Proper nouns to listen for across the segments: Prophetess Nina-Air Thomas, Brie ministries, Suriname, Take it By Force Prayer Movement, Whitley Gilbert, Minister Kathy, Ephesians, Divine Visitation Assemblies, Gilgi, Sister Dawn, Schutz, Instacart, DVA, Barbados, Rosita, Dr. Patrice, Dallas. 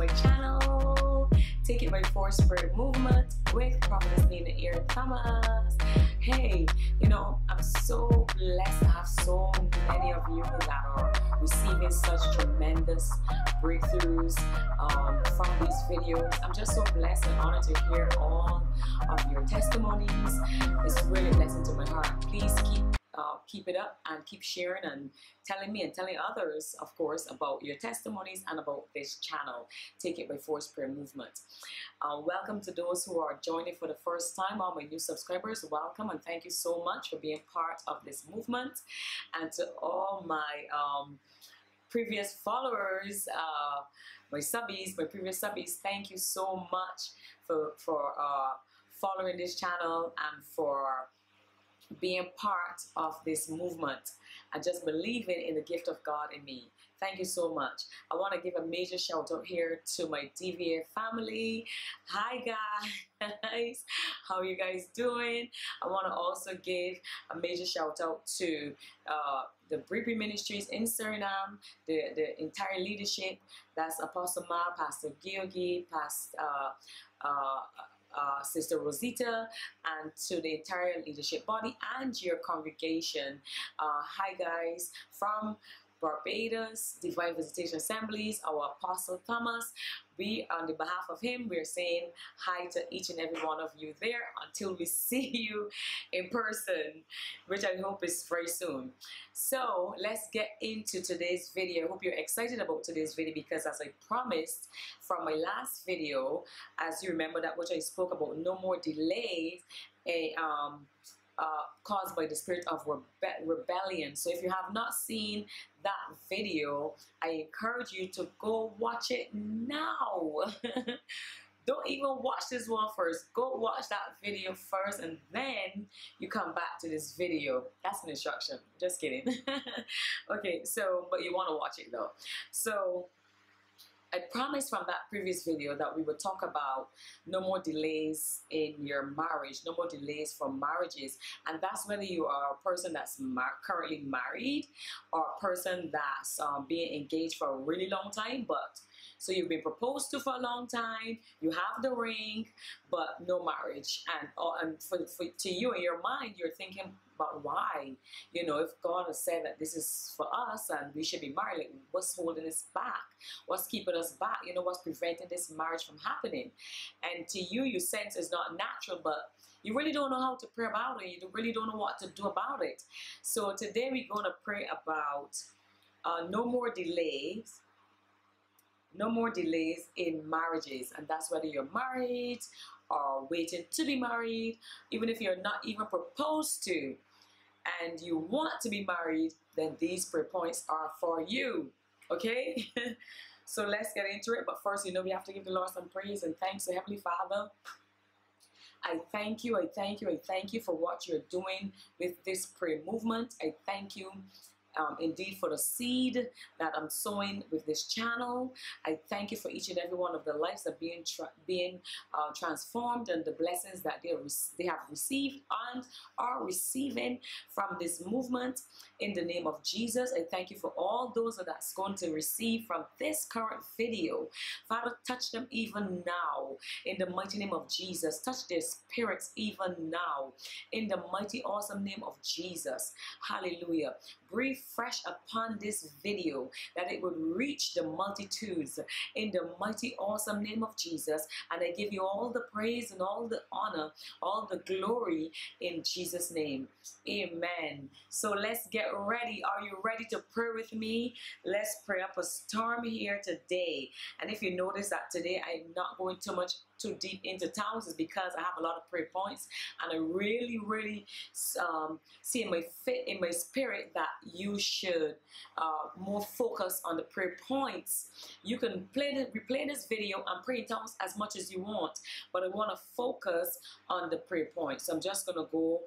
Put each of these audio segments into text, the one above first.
my channel, Take It By Force Prayer Movement with Prophetess Nina-Air Thomas. Hey, you know, I'm so blessed to have so many of you that are receiving such tremendous breakthroughs from these videos. I'm just so blessed and honored to hear all of your testimonies. It's really a blessing to my heart. Please keep it up and keep sharing and telling me and telling others, of course, about your testimonies and about this channel, Take It By Force Prayer Movement. Welcome to those who are joining for the first time, all my new subscribers. Welcome and thank you so much for being part of this movement. And to all my previous followers, my previous subbies, thank you so much for following this channel and for being part of this movement and just believing in the gift of God in me. Thank you so much. I want to give a major shout out here to my DVA family. Hi guys, how are you guys doing? I want to also give a major shout out to the Brie ministries in Suriname, the entire leadership. That's Apostle Ma, Pastor Gilgi, Sister Rosita, and to the entire leadership body and your congregation. Hi guys, from Barbados, Divine Visitation Assemblies, our Apostle Thomas. We, on the behalf of him, we are saying hi to each and every one of you there until we see you in person, which I hope is very soon. So let's get into today's video. I hope you're excited about today's video because, as I promised from my last video, as you remember that which I spoke about, no more delays, caused by the spirit of rebellion. So if you have not seen that video, I encourage you to go watch it now. Don't even watch this one first. Go watch that video first and then you come back to this video. That's an instruction. Just kidding. Okay, so, but you want to watch it though. So I promised from that previous video that we would talk about no more delays in your marriage, no more delays for marriages. And that's whether you are a person that's currently married or a person that's being engaged for a really long time, but so you've been proposed to for a long time, you have the ring, but no marriage. And to you, in your mind, you're thinking, but why? You know, if God has said that this is for us and we should be married, like, what's holding us back? What's keeping us back? You know, what's preventing this marriage from happening? And to you, you sense it's not natural, but you really don't know how to pray about it. You really don't know what to do about it. So today we're going to pray about no more delays. No more delays in marriages, and that's whether you're married or waiting to be married, even if you're not even proposed to and you want to be married, then these prayer points are for you, okay? So let's get into it, but first, you know, we have to give the Lord some praise and thanks. So Heavenly Father, I thank you, I thank you, I thank you for what you're doing with this prayer movement. I thank you indeed for the seed that I'm sowing with this channel. I thank you for each and every one of the lives that are being transformed and the blessings that they have received and are receiving from this movement in the name of Jesus. I thank you for all those that's going to receive from this current video. Father, touch them even now in the mighty name of Jesus. Touch their spirits even now in the mighty awesome name of Jesus. Hallelujah. Breathe fresh upon this video that it would reach the multitudes in the mighty awesome name of Jesus, and I give you all the praise and all the honor, all the glory in Jesus' name. Amen. So let's get ready. Are you ready to pray with me? Let's pray up a storm here today. And if you notice that today I'm not going too deep into towns, is because I have a lot of prayer points, and I really see in my spirit that you should more focus on the prayer points. You can replay this video and pray in tongues as much as you want, but I want to focus on the prayer points. So I'm just gonna go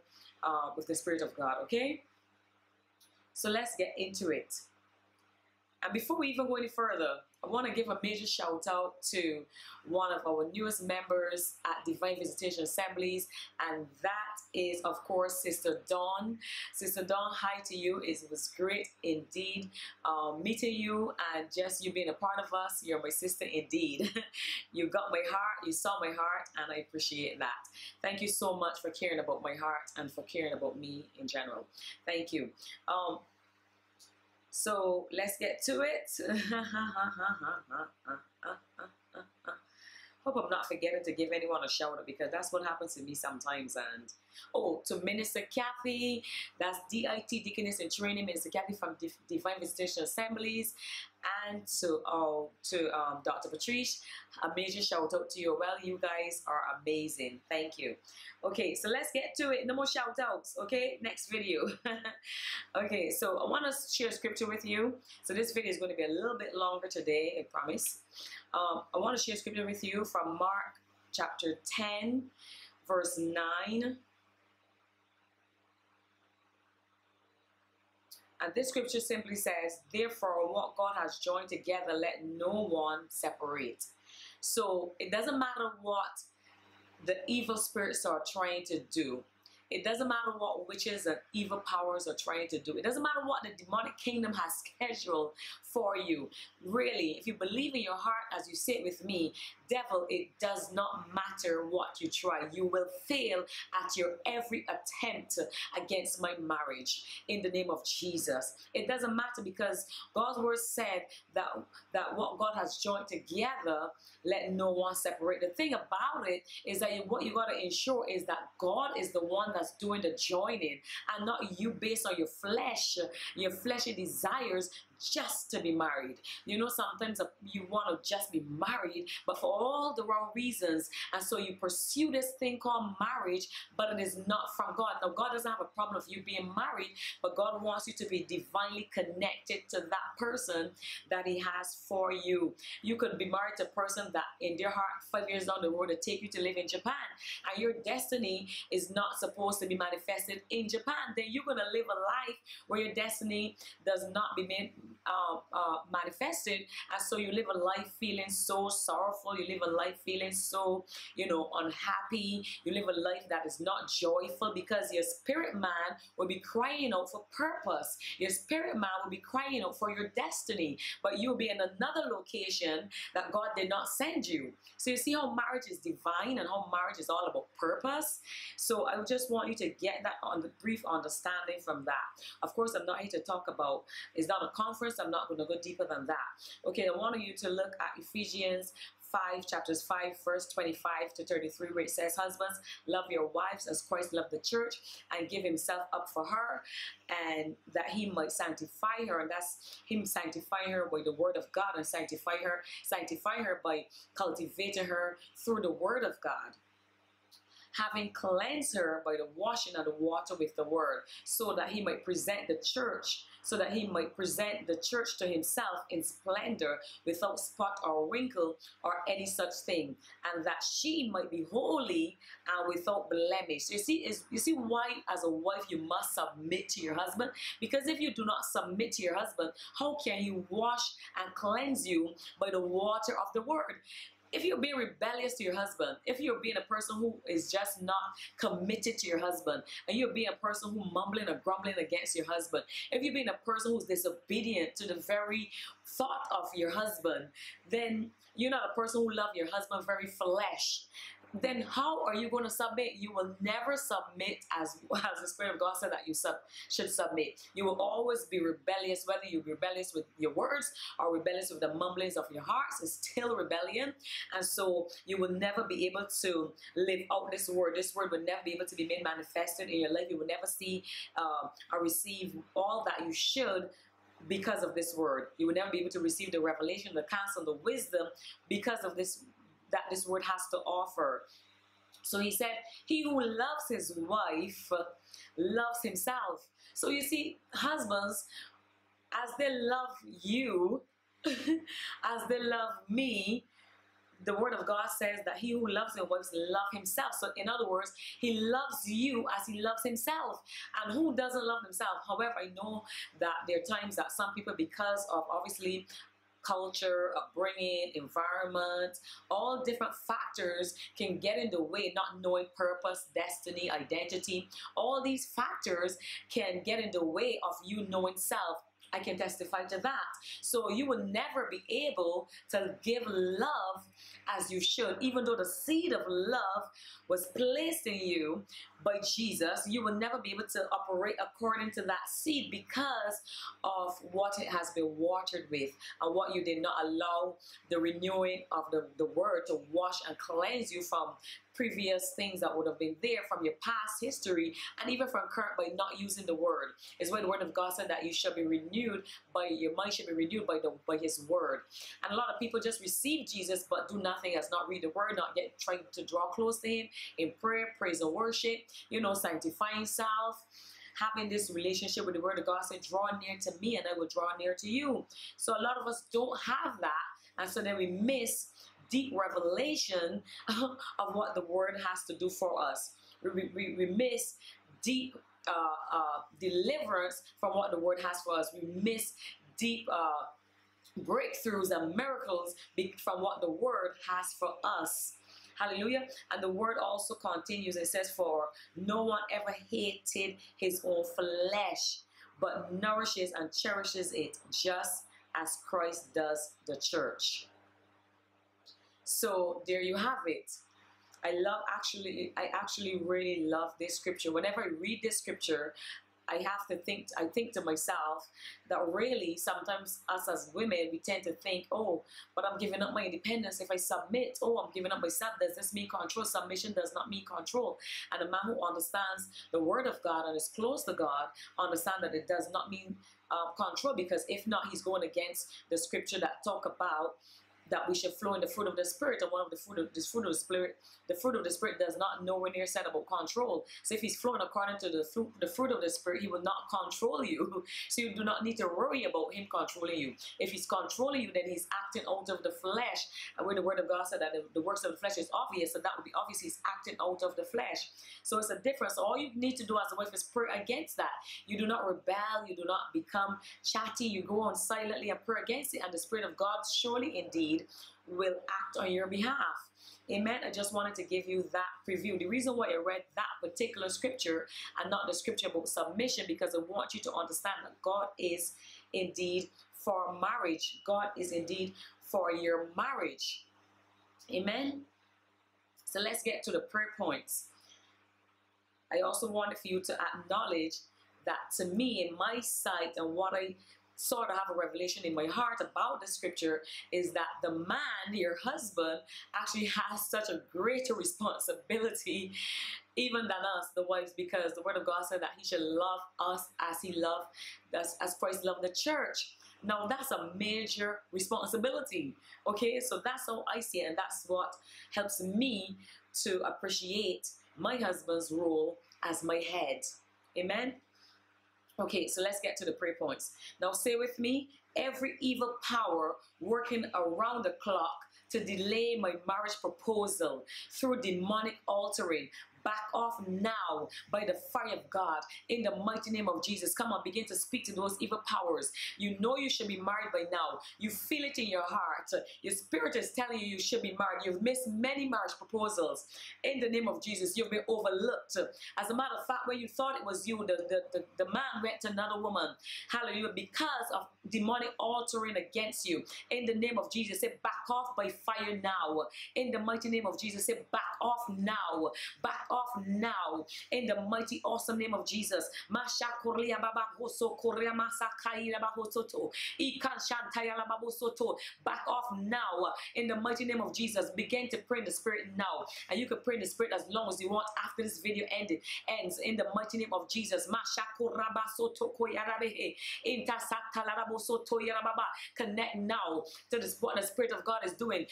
with the Spirit of God, okay? So let's get into it. And before we even go any further, I want to give a major shout out to one of our newest members at Divine Visitation Assemblies, and that is, of course, Sister Dawn. Sister Dawn, hi to you. It was great indeed meeting you, and just you being a part of us. You're my sister indeed. You got my heart, you saw my heart, and I appreciate that. Thank you so much for caring about my heart and for caring about me in general. Thank you. So let's get to it. Hope I'm not forgetting to give anyone a shout out, because that's what happens to me sometimes. And oh, to Minister Kathy, that's DIT, Deaconess in Training, Minister Kathy from Divine Visitation Assemblies, and to Dr. Patrice, a major shout out to you. Well, you guys are amazing. Thank you. Okay, so let's get to it. No more shout outs. Okay, next video. Okay, so I want to share scripture with you. So this video is going to be a little bit longer today, I promise. I want to share scripture with you from Mark chapter 10, verse 9. And this scripture simply says, "Therefore, what God has joined together, let no one separate." So it doesn't matter what the evil spirits are trying to do. It doesn't matter what witches and evil powers are trying to do. It doesn't matter what the demonic kingdom has scheduled for you. Really, if you believe in your heart, as you say with me, devil, it does not matter what you try. You will fail at your every attempt against my marriage in the name of Jesus. It doesn't matter, because God's word said that what God has joined together, let no one separate. The thing about it is that what you got to ensure is that God is the one that's doing the joining, and not you based on your flesh, your fleshy desires just to be married. You know, sometimes you want to just be married, but for all the wrong reasons, and so you pursue this thing called marriage, but it is not from God. Now, God doesn't have a problem with you being married, but God wants you to be divinely connected to that person that He has for you. You could be married to a person that in their heart 5 years down the road will take you to live in Japan, and your destiny is not supposed to be manifested in Japan. Then you're going to live a life where your destiny does not be manifested, and so you live a life feeling so sorrowful. You live a life feeling so, you know, unhappy. You live a life that is not joyful, because your spirit man will be crying out for purpose. Your spirit man will be crying out for your destiny, but you'll be in another location that God did not send you. So you see how marriage is divine and how marriage is all about purpose. So I just want you to get that on the brief understanding from that. Of course, I'm not here to talk about, it's not a conference. I'm not going to go deeper than that. Okay, I want you to look at Ephesians 5, chapters 5, verse 25 to 33, where it says, "Husbands, love your wives as Christ loved the church and give himself up for her, and that he might sanctify her." And that's him sanctifying her by the word of God, and sanctify her by cultivating her through the word of God, having cleansed her by the washing of the water with the word, so that he might present the church, to himself in splendor, without spot or wrinkle or any such thing, and that she might be holy and without blemish. So you see why as a wife you must submit to your husband, because if you do not submit to your husband, how can he wash and cleanse you by the water of the word? If you're being rebellious to your husband, if you're being a person who is just not committed to your husband, and you're being a person who's mumbling or grumbling against your husband, if you're being a person who's disobedient to the very thought of your husband, then you're not a person who loves your husband very flesh. Then how are you going to submit? You will never submit as the Spirit of God said that you should submit. You will always be rebellious, whether you're rebellious with your words or rebellious with the mumblings of your hearts. It's still rebellion. And so you will never be able to live out this word. This word will never be able to be made manifested in your life. You will never see or receive all that you should because of this word. You will never be able to receive the revelation, the counsel, the wisdom because of this that this word has to offer. So he said, "He who loves his wife loves himself." So you see, husbands, as they love you, as they love me, the word of God says that he who loves his wife loves himself. So in other words, he loves you as he loves himself. And who doesn't love himself? However, I know that there are times that some people, because of obviously culture, upbringing, environment, all different factors can get in the way, not knowing purpose, destiny, identity. All these factors can get in the way of you knowing self. I can testify to that. So you will never be able to give love as you should, even though the seed of love was placed in you by Jesus. You will never be able to operate according to that seed because of what it has been watered with and what you did not allow the renewing of the word to wash and cleanse you from previous things that would have been there from your past history and even from current by not using the word. It's where the word of God said that you shall be renewed by your mind should be renewed by his word. And a lot of people just receive Jesus but do nothing else, not read the word, not yet trying to draw close to him in prayer, praise and worship, you know, sanctifying self, having this relationship with the word of God. Said, draw near to me and I will draw near to you. So a lot of us don't have that, and so then we miss deep revelation of what the word has to do for us. We miss deep deliverance from what the word has for us. We miss deep breakthroughs and miracles from what the word has for us. Hallelujah. And the word also continues. It says, for no one ever hated his own flesh, but nourishes and cherishes it just as Christ does the church. So there you have it. I actually really love this scripture. Whenever I read this scripture, I think to myself that really sometimes us as women, we tend to think, oh, but I'm giving up my independence if I submit. Oh, I'm giving up myself. Does this mean control? Submission does not mean control. And a man who understands the word of God and is close to God understands that it does not mean control, because if not, he's going against the scripture that talk about that we should flow in the fruit of the Spirit, and one of the fruit of the Spirit does not nowhere near said about control. So if he's flowing according to the fruit of the Spirit, he will not control you. So you do not need to worry about him controlling you. If he's controlling you, then he's acting out of the flesh. And when the word of God said that the works of the flesh is obvious, so that would be obvious he's acting out of the flesh. So it's a difference. All you need to do as a wife is pray against that. You do not rebel, you do not become chatty, you go on silently and pray against it, and the Spirit of God surely indeed will act on your behalf. Amen. I just wanted to give you that preview. The reason why I read that particular scripture and not the scripture about submission, because I want you to understand that God is indeed for marriage. God is indeed for your marriage. Amen. So let's get to the prayer points. I also wanted for you to acknowledge that to me, in my sight, and what I sort of have a revelation in my heart about the scripture is that the man, your husband, actually has such a greater responsibility even than us, the wives, because the word of God said that he should love us as he loved us, as Christ loved the church. Now that's a major responsibility. Okay, so that's how I see it, and that's what helps me to appreciate my husband's role as my head. Amen. Okay, so let's get to the prayer points. Now say with me, every evil power working around the clock to delay my marriage proposal through demonic altering, back off now by the fire of God in the mighty name of Jesus. Come on, begin to speak to those evil powers. You know you should be married by now. You feel it in your heart. Your spirit is telling you you should be married. You've missed many marriage proposals. In the name of Jesus, you've been overlooked. As a matter of fact, when you thought it was you, the man went to another woman. Hallelujah. Because of demonic altering against you. In the name of Jesus, say back off by fire now. In the mighty name of Jesus, say back off now. Back off now in the mighty awesome name of Jesus. Back off now in the mighty name of Jesus. Begin to pray in the spirit now, and you can pray in the spirit as long as you want after this video ends in the mighty name of Jesus. Connect now to this, what the Spirit of God is doing.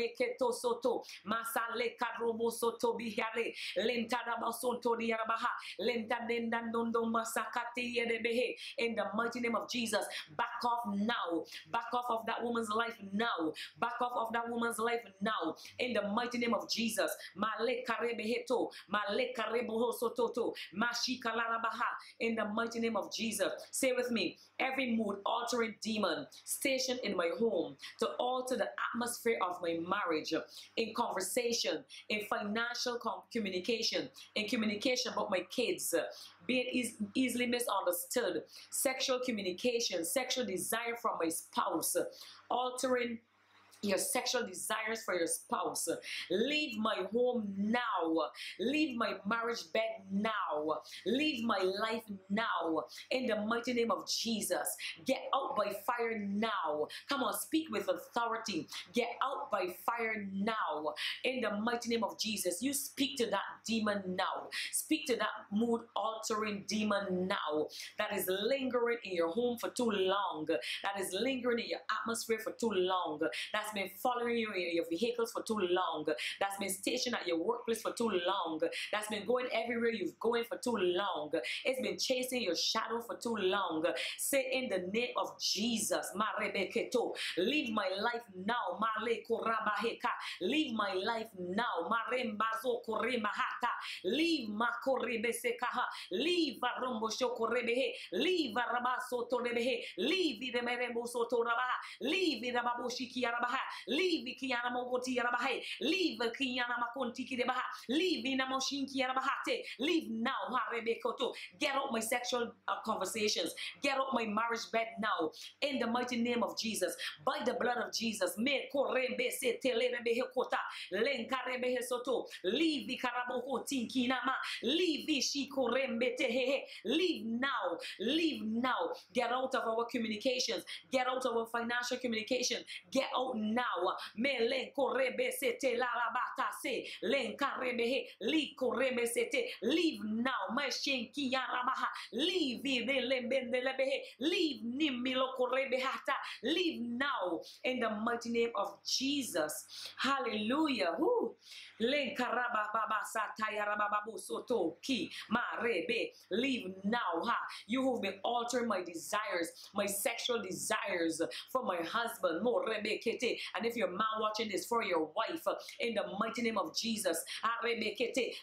le keto soto masale karobo soto bihale lenta rabasonto diarabaha lenta dendandondo masakati yedebehe. In the mighty name of Jesus, back off now. Back off of that woman's life now. Back off of that woman's life now. In the mighty name of Jesus, male karebeheto male kareboho sototo mashika larabaha. In the mighty name of Jesus, say with me, every mood altering demon stationed in my home to alter the atmosphere of my marriage, in conversation, in financial communication, in communication about my kids, be it easily misunderstood, sexual communication, sexual desire from my spouse, altering your sexual desires for your spouse. Leave my home now. Leave my marriage bed now. Leave my life now. In the mighty name of Jesus, get out by fire now. Come on, speak with authority. Get out by fire now. In the mighty name of Jesus, you speak to that demon now. Speak to that mood-altering demon now that is lingering in your home for too long, that is lingering in your atmosphere for too long, that's been following you in your vehicles for too long, that's been stationed at your workplace for too long, that's been going everywhere you've going for too long, it's been chasing your shadow for too long. Say, in the name of Jesus, leave my life now. Leave my life now. Leave my leave leave leave Kiana Mogoti Rabahe, leave Kiana Makonti Kirebaha, leave Inamoshinki Rabahate, leave now, Harebekoto. Get out my sexual conversations, get out my marriage bed now, in the mighty name of Jesus, by the blood of Jesus. Me Korebe se Telerebehe Kota, Lenkarebehe Soto, leave Karaboko Tinkinama, leave Shikorembe Tehe, leave now, leave now. Get out of our communications, get out of our financial communication, get out now. Me len korebe sete la rabata se len karebehe li korebe sete. Leave now. Me shenki yarabaha. Leave ide lembendelebehe. Leave nimilo korebehata. Leave now. In the mighty name of Jesus. Hallelujah. Woo. Len karababa sata yarababo soto ki marebe. Leave now. Ha. You who've been altering my desires, my sexual desires for my husband. More rebe. And if your man watching this, for your wife, in the mighty name of Jesus,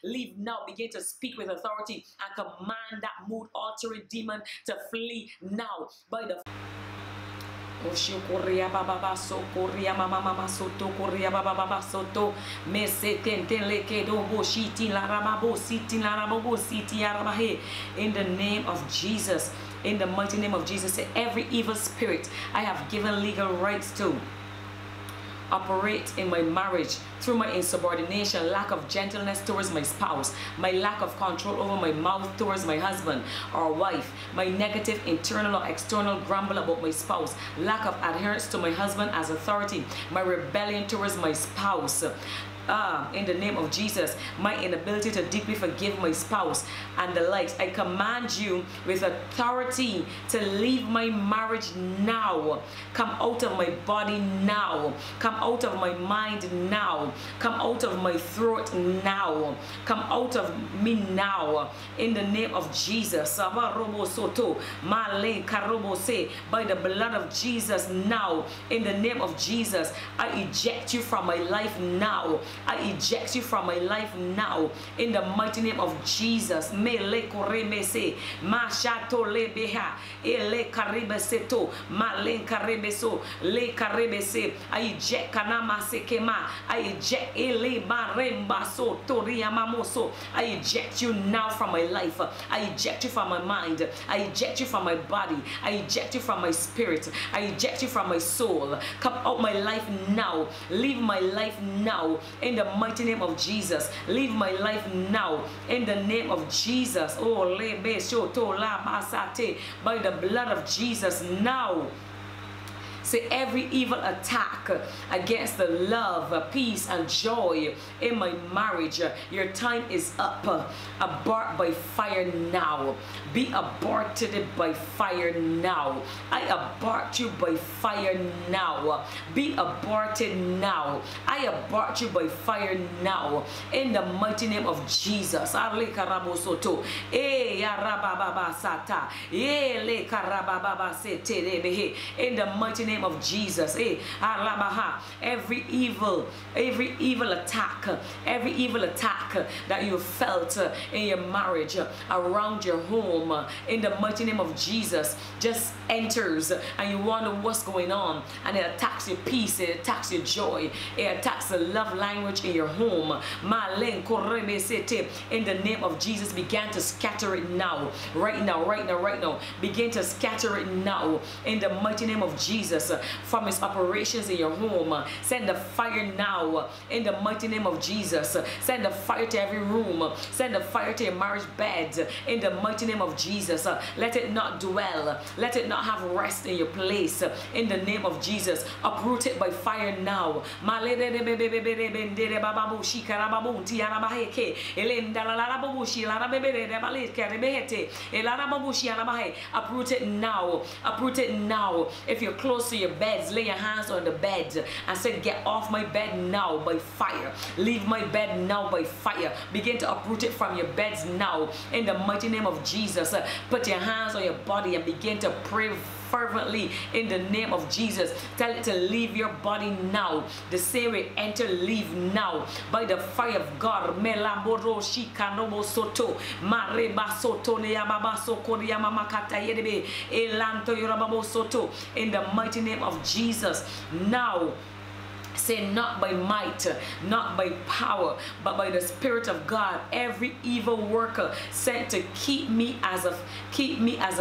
leave now. Begin to speak with authority and command that mood altering demon to flee now by the Oshukuria Baba Sokoria Mama Soto Korea Baba Soto Mesetentelekebo Shiti Larabo Siti Larabo Siti Arabahe. In the name of Jesus, in the mighty name of Jesus, every evil spirit I have given legal rights to operate in my marriage through my insubordination, lack of gentleness towards my spouse, my lack of control over my mouth towards my husband or wife, my negative internal or external grumble about my spouse, lack of adherence to my husband as authority, my rebellion towards my spouse. In the name of Jesus, my inability to deeply forgive my spouse and the likes, I command you with authority to leave my marriage now. Come out of my body now. Come out of my mind now. Come out of my throat now. Come out of me now. In the name of Jesus, by the blood of Jesus now. In the name of Jesus, I eject you from my life now. I eject you from my life now. In the mighty name of Jesus. I eject kanama sekema. I eject ele baremba so toriamamoso. I eject you now from my life. I eject you from my mind. I eject you from my body. I eject you from my spirit. I eject you from my soul. Come out my life now. Leave my life now. In the mighty name of Jesus, leave my life now. In the name of Jesus, oh, by the blood of Jesus now. So every evil attack against the love, peace, and joy in my marriage, your time is up. Abort by fire now. Be aborted by fire now. I abort you by fire now. Be aborted now. I abort you by fire now. In the mighty name of Jesus. In the mighty name of Jesus. Every evil attack that you felt in your marriage, around your home, in the mighty name of Jesus, just enters, and you wonder what's going on, and it attacks your peace, it attacks your joy, it attacks the love language in your home. In the name of Jesus, began to scatter it now, right now. Begin to scatter it now, in the mighty name of Jesus. From its operations in your home, send the fire now, in the mighty name of Jesus. Send the fire to every room, send the fire to your marriage bed, in the mighty name of Jesus. Let it not dwell, let it not have rest in your place, in the name of Jesus. Uproot it by fire now. Uproot it now, uproot it now. If you're close to your beds, lay your hands on the bed and say, get off my bed now by fire, leave my bed now by fire. Begin to uproot it from your beds now, in the mighty name of Jesus. Put your hands on your body and begin to pray fervently in the name of Jesus. Tell it to leave your body now. The same way enter, leave now by the fire of God. In the mighty name of Jesus. Now say, not by might, not by power, but by the Spirit of God, every evil worker sent to keep me as a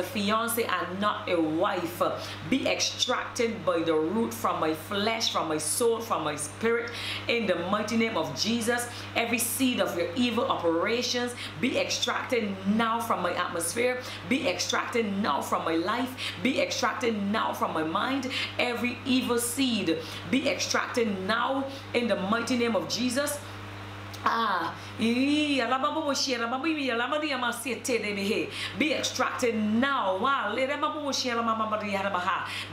fiance and not a wife, be extracted by the root from my flesh, from my soul, from my spirit, in the mighty name of Jesus. Every seed of your evil operations, be extracted now from my atmosphere, be extracted now from my life, be extracted now from my mind. Every evil seed, be extracted now, in the mighty name of Jesus. Be extracted now.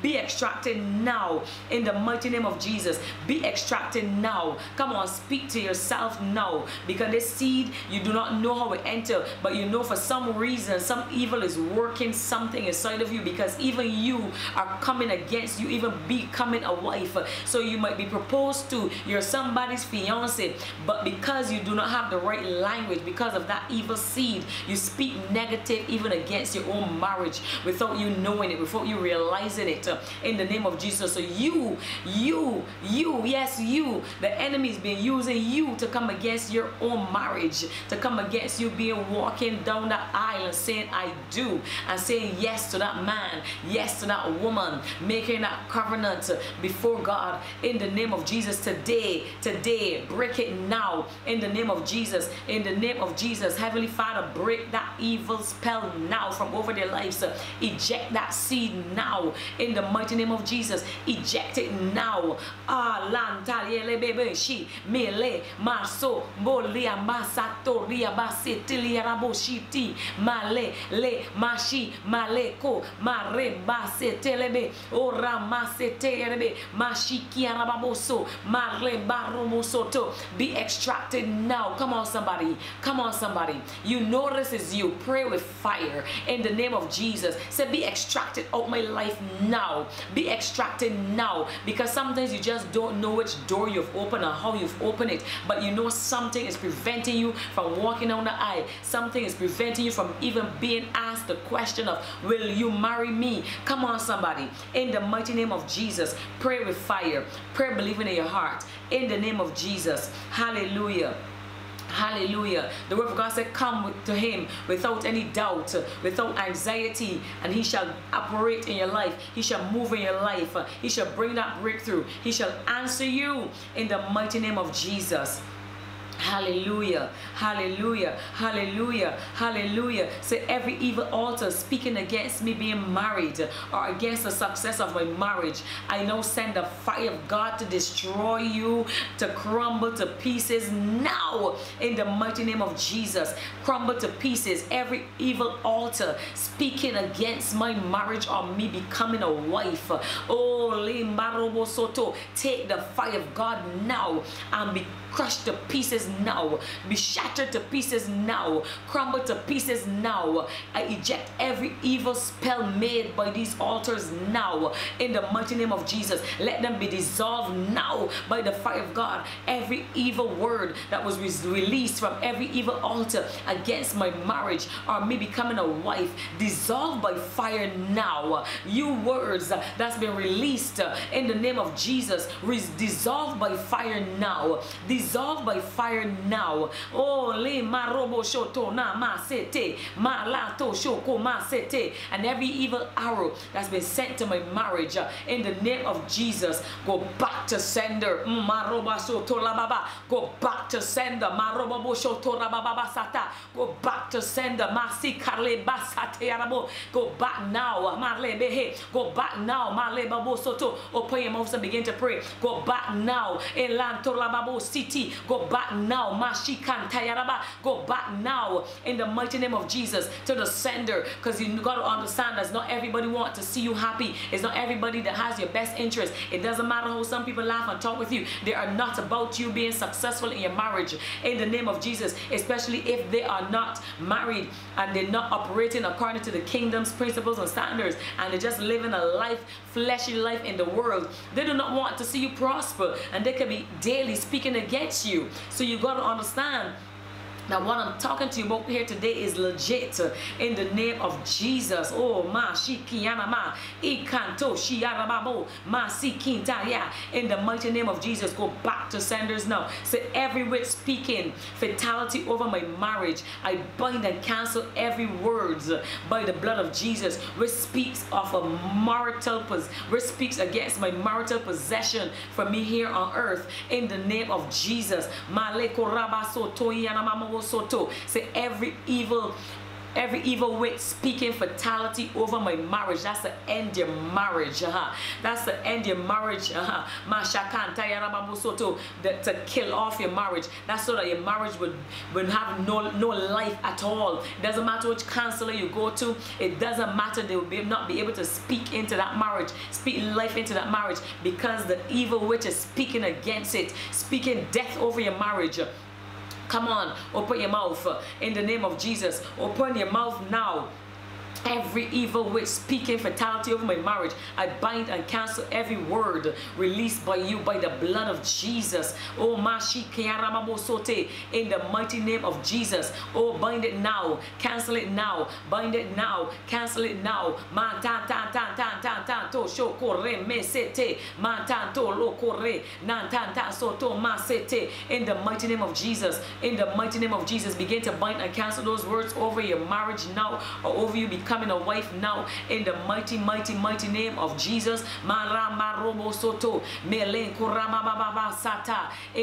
Be extracted now, in the mighty name of Jesus. Be extracted now. Come on, speak to yourself now, because this seed, you do not know how it entered, but you know for some reason some evil is working something inside of you, because even you are coming against you even becoming a wife. So you might be proposed to, you're somebody's fiance, but because you do not have the right language, because of that evil seed, you speak negative even against your own marriage without you knowing it, without you realizing it, in the name of Jesus. So you, the enemy's been using you to come against your own marriage, to come against you being walking down that aisle and saying I do, and saying yes to that man, yes to that woman, making that covenant before God, in the name of Jesus. Today break it now, in the name of Jesus. In the name of Jesus, Heavenly Father, break that evil spell now from over their lives. Eject that seed now, in the mighty name of Jesus. Eject it now. Be extracted now. Come on, somebody. Come on, somebody. You know this is you. Pray with fire, in the name of Jesus. Say, be extracted out my life now. Be extracted now, because sometimes you just don't know which door you've opened or how you've opened it, but you know something is preventing you from walking down the aisle. Something is preventing you from even being asked the question of, will you marry me? Come on, somebody. In the mighty name of Jesus, pray with fire. Pray believing in your heart, in the name of Jesus. Hallelujah. Hallelujah. The word of God said, come to him without any doubt, without anxiety, and he shall operate in your life. He shall move in your life. He shall bring that breakthrough. He shall answer you, in the mighty name of Jesus. Hallelujah, hallelujah, hallelujah, hallelujah. So every evil altar speaking against me being married or against the success of my marriage, I now send the fire of God to destroy you, to crumble to pieces now in the mighty name of Jesus. Crumble to pieces every evil altar speaking against my marriage or me becoming a wife. Oh, Soto, take the fire of God now and be crushed to pieces now, be shattered to pieces now, crumble to pieces now. I eject every evil spell made by these altars now in the mighty name of Jesus. Let them be dissolved now by the fire of God. Every evil word that was released from every evil altar against my marriage or me becoming a wife, dissolved by fire now. You words that's been released in the name of Jesus, dissolved by fire now, dissolved by fire now. Oh, le marobo shoto na ma sete, ma lato shoko ma sete, and every evil arrow that's been sent to my marriage in the name of Jesus, go back to sender. Maroba shoto la baba, go back to sender. Marobo shoto la baba sata, go back to sender. Masi karle basate arabo, go back now. Marle behe, go back now. Marle babo soto. Open your mouth and begin to pray. Go back now. Elanto la babo city, go back now. Mashi kantayaraba, go back now in the mighty name of Jesus to the sender, because you got to understand that not everybody wants to see you happy. It's not everybody that has your best interest. It doesn't matter how some people laugh and talk with you. They are not about you being successful in your marriage in the name of Jesus, especially if they are not married and they're not operating according to the kingdom's principles and standards, and they're just living a life, fleshy life in the world. They do not want to see you prosper, and they can be daily speaking against you. So you got to understand now what I'm talking to you about here today is legit in the name of Jesus. Oh, ma shikiana ma ikanto shiara babo ma sikinta ya, in the mighty name of Jesus, go back to senders now. So every word speaking fatality over my marriage, I bind and cancel every word by the blood of Jesus, which speaks of a marital, which speaks against my marital possession for me here on earth in the name of Jesus. Maleko rabaso toyana mamo. So every evil wit speaking fatality over my marriage, that's the end your marriage. That's the end your marriage. To kill off your marriage. That's so that your marriage would have no life at all. It doesn't matter which counselor you go to. It doesn't matter. They will not be able to speak into that marriage, speak life into that marriage, because the evil witch is speaking against it, speaking death over your marriage. Come on, open your mouth in the name of Jesus. Open your mouth now. Every evil witch speaking fatality over my marriage, I bind and cancel every word released by you by the blood of Jesus. Oh, mashi kiaramabo sote, in the mighty name of Jesus. Oh, bind it now, cancel it now, bind it now, cancel it now. Man tan tan tan tan tan tan to shokore me sete, man tan to lokore nan tan tan soto ma sete, in the mighty name of Jesus. In the mighty name of Jesus, begin to bind and cancel those words over your marriage now, or over you becoming a wife now in the mighty, mighty, mighty name of Jesus. In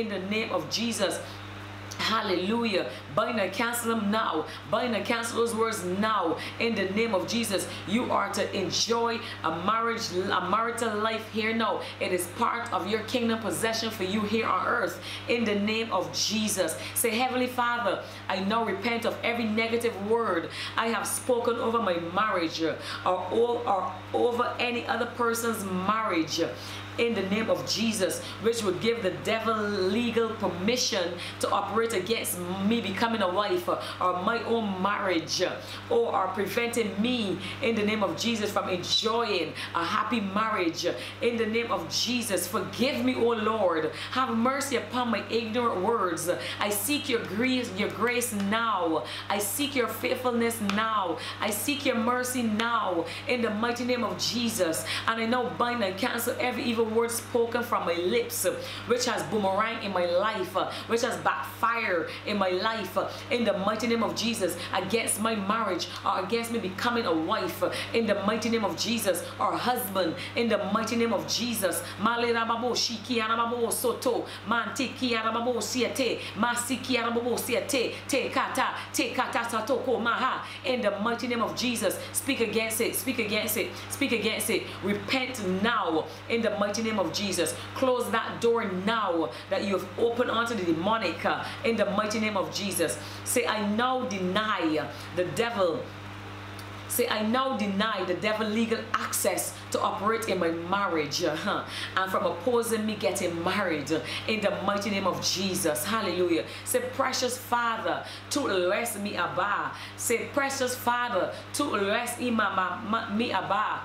the name of Jesus. Hallelujah. Bind and cancel them now. Bind and cancel those words now in the name of Jesus. You are to enjoy a marriage, a marital life here now. It is part of your kingdom possession for you here on earth in the name of Jesus. Say, Heavenly Father, I now repent of every negative word I have spoken over my marriage or over any other person's marriage in the name of Jesus, which would give the devil legal permission to operate against me becoming a wife or my own marriage, or are preventing me in the name of Jesus from enjoying a happy marriage in the name of Jesus. Forgive me, O Lord. Have mercy upon my ignorant words. I seek your grace now. I seek your faithfulness now. I seek your mercy now in the mighty name of Jesus. And I now bind and cancel every evil word spoken from my lips, which has boomerang in my life, which has backfire in my life, in the mighty name of Jesus, against my marriage or against me becoming a wife, in the mighty name of Jesus, or husband, in the mighty name of Jesus. In the mighty name of Jesus, speak against it, speak against it, speak against it. Repent now in the mighty name of Jesus. Close that door now that you have opened onto the demonic in the mighty name of Jesus. Say, I now deny the devil. Say, I now deny the devil legal access to operate in my marriage and from opposing me getting married in the mighty name of Jesus. Hallelujah. Say, precious Father, to less me abba. Say, precious Father, to less me abba.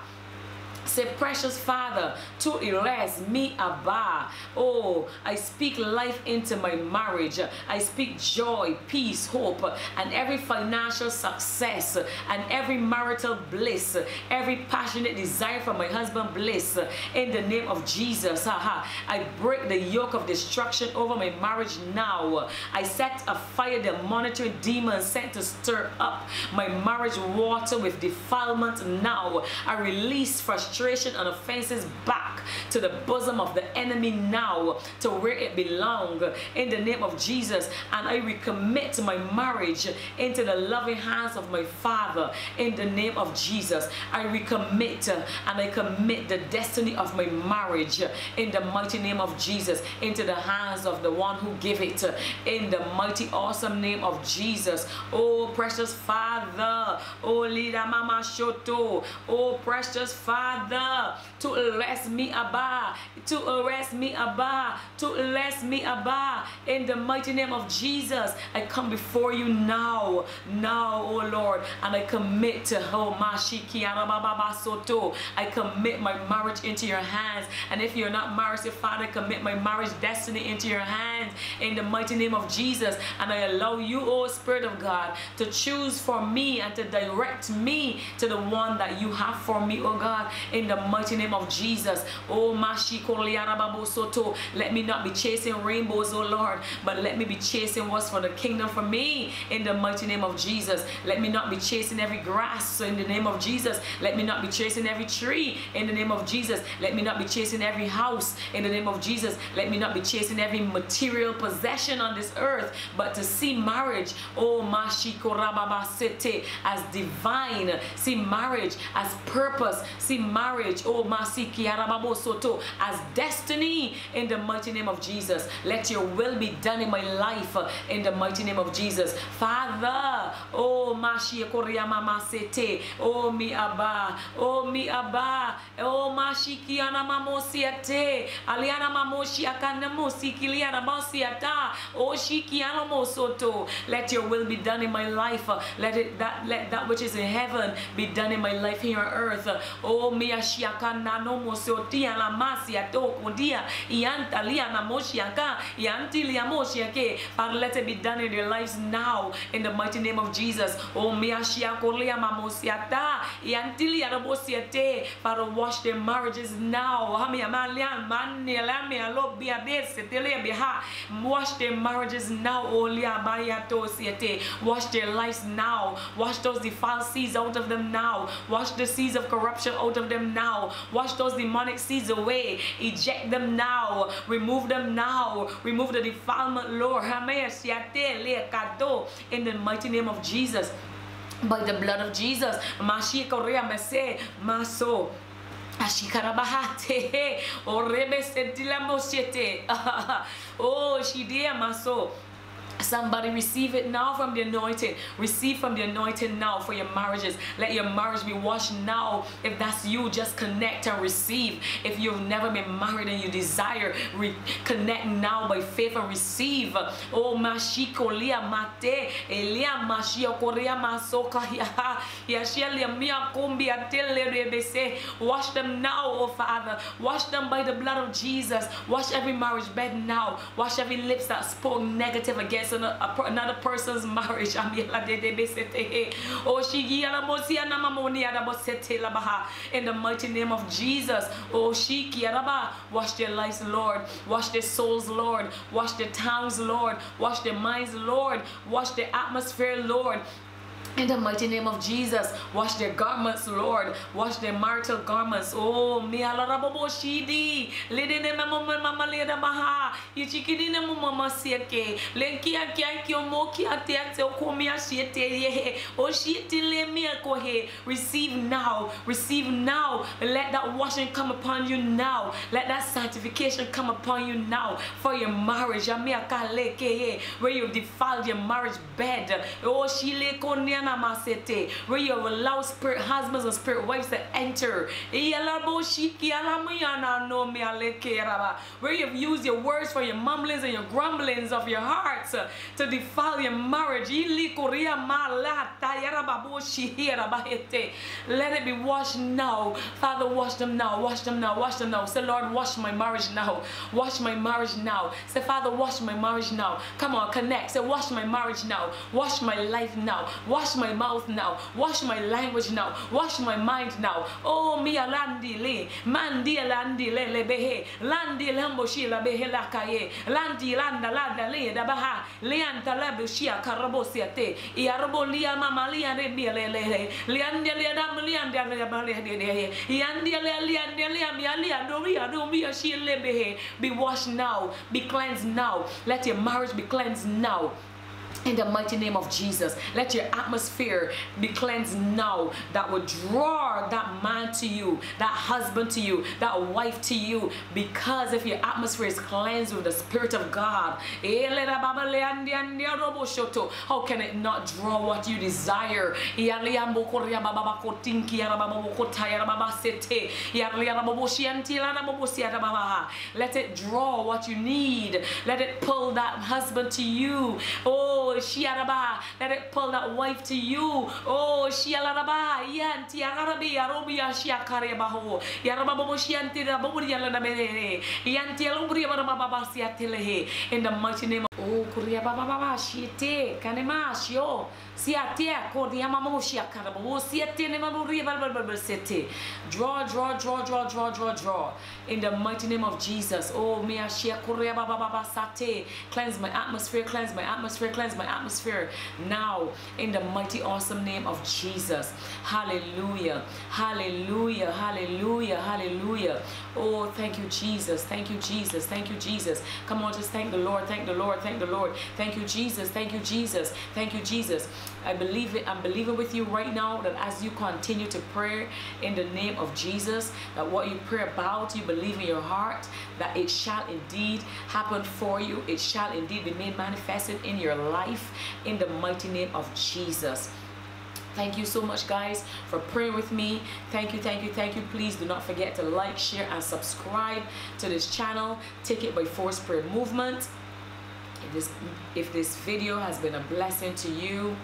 Say, precious Father, to erase me abba. Oh, I speak life into my marriage. I speak joy, peace, hope, and every financial success, and every marital bliss, every passionate desire for my husband bliss, in the name of Jesus. I break the yoke of destruction over my marriage now. I set afire the monitoring demons sent to stir up my marriage water with defilement now. I release frustration and offenses back to the bosom of the enemy now, to where it belongs, in the name of Jesus. And I recommit my marriage into the loving hands of my Father, in the name of Jesus. I recommit and I commit the destiny of my marriage, in the mighty name of Jesus, into the hands of the one who gave it, in the mighty awesome name of Jesus. Oh precious Father, oh Lida Mama Shoto, oh precious Father, to arrest me abba, to arrest me abba, to arrest me abba, in the mighty name of Jesus. I come before you now, now, oh Lord, and I commit to I commit my marriage into your hands. And if you're not married, say, Father, commit my marriage destiny into your hands, in the mighty name of Jesus. And I allow you, oh Spirit of God, to choose for me and to direct me to the one that you have for me, oh God, in the mighty name of Jesus. Oh, let me not be chasing rainbows, oh Lord, but let me be chasing what's for the kingdom for me, in the mighty name of Jesus. Let me not be chasing every grass, in the name of Jesus. Let me not be chasing every tree, in the name of Jesus. Let me not be chasing every house, in the name of Jesus. Let me not be chasing every material possession on this earth, but to see marriage, oh, as divine, see marriage as purpose, see marriage, oh Masiki Arababo Soto, as destiny, in the mighty name of Jesus. Let your will be done in my life, in the mighty name of Jesus. Father, oh Mashi Koryama Masete, oh mi abba, oh mi abba, oh Mashiki Anamamo Siate, Aliana Mamoshi Akanamo Sikiliana Mosiata, oh Shiki Anamo Soto. Let your will be done in my life. Let that which is in heaven be done in my life here on earth. Oh Miashiaka Nano Mosotia La Masia Tokundia, Iantaliana Moshiaka, Iantilia Moshiake, and let it be done in your lives now, in the mighty name of Jesus. Oh Miashiakolia Mamosiata, Iantilia Mosiate, Father, wash their marriages now. Hamiamalian, Manilamia Lobia Desetelia Beha, wash their marriages now, Olia Bayato Siate, wash their lives now, wash those defiled seeds out of them now, wash the seeds of corruption out of them now, wash those demonic seeds away, eject them now, remove them now, remove the defilement, Lord, in the mighty name of Jesus, by the blood of Jesus. Oh, she dear my soul. Somebody receive it now from the anointing. Receive from the anointing now for your marriages. Let your marriage be washed now. If that's you, just connect and receive. If you've never been married and you desire, connect now by faith and receive. Oh, mashiko lia mate elia mashio korea masoka yashelia mia kumbi atele rebese. Wash them now, oh Father. Wash them by the blood of Jesus. Wash every marriage bed now. Wash every lips that spoke negative against against another person's marriage. In the mighty name of Jesus, wash their lives, Lord. Wash their souls, Lord. Wash their towns, Lord. Wash their minds, Lord. Wash their atmosphere, Lord. In the mighty name of Jesus, wash their garments, Lord. Wash their marital garments. Oh, mi alarabobo shidi. Lede ne mama mama leda baha. Ichiki ne mama mama siete. Lenki aki aki omo ki ati ati okomi asiete ye. O siete le mi akohe. Receive now. Receive now. Let that washing come upon you now. Let that sanctification come upon you now for your marriage. Ami akale ke ye. Where you defiled your marriage bed. Oh, she le konia. Where you allow spirit husbands and spirit wives to enter. Where you've used your words for your mumblings and your grumblings of your hearts to defile your marriage. Let it be washed now. Father, wash them now. Wash them now. Wash them now. Say, Lord, wash my marriage now. Wash my marriage now. Say, Father, wash my marriage now. Come on, connect. Say, wash my marriage now. Wash my life now. Wash my mouth now. Wash my language now. Wash my mind now. Oh, mi alandi le, mandi alandi le lebehe, landi lamboshi la behe la kaye, landi landa landa le dabaha, leanta la bushia carabosiate, iarabolia mamalia rebiale lehe, leandia leadam leandia lehe, yandia leandia leamia doria domia she lebehe. Be washed now. Be cleansed now. Let your marriage be cleansed now. In the mighty name of Jesus, let your atmosphere be cleansed now that will draw that man to you, that husband to you, that wife to you, because if your atmosphere is cleansed with the Spirit of God, how can it not draw what you desire? Let it draw what you need. Let it pull that husband to you. Oh, let it pull that wife to you. Oh, in the mighty name of draw in the mighty name of Jesus. Oh, cleanse my atmosphere, cleanse my atmosphere, cleanse my atmosphere now in the mighty awesome name of Jesus. Hallelujah, hallelujah, hallelujah, hallelujah. Oh, thank you Jesus, thank you Jesus, thank you Jesus. Come on, just thank the Lord, thank the Lord, thank the Lord. Thank you Jesus, thank you Jesus, thank you Jesus. I believe it. I'm believing with you right now that as you continue to pray in the name of Jesus, that what you pray about, you believe in your heart that it shall indeed happen for you. It shall indeed be made manifested in your life in the mighty name of Jesus. Thank you so much, guys, for praying with me. Thank you, thank you, thank you. Please do not forget to like, share, and subscribe to this channel, Take It By Force Prayer Movement. If this video has been a blessing to you,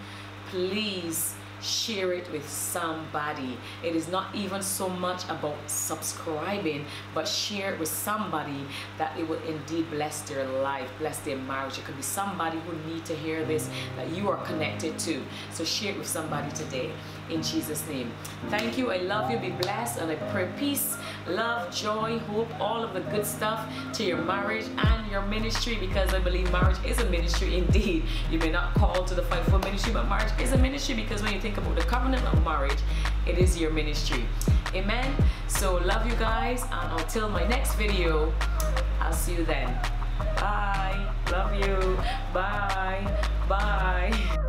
please share it with somebody. It is not even so much about subscribing, but share it with somebody that it will indeed bless their life, bless their marriage. It could be somebody who needs to hear this that you are connected to. So share it with somebody today in Jesus' name. Thank you. I love you. Be blessed. And I pray peace, love, joy, hope, all of the good stuff to your marriage and your ministry, because I believe marriage is a ministry indeed. You may not call to the fight for ministry, but marriage is a ministry, because when you think about the covenant of marriage, it is your ministry. Amen. So love you guys, and until my next video, I'll see you then. Bye. Love you. Bye. Bye.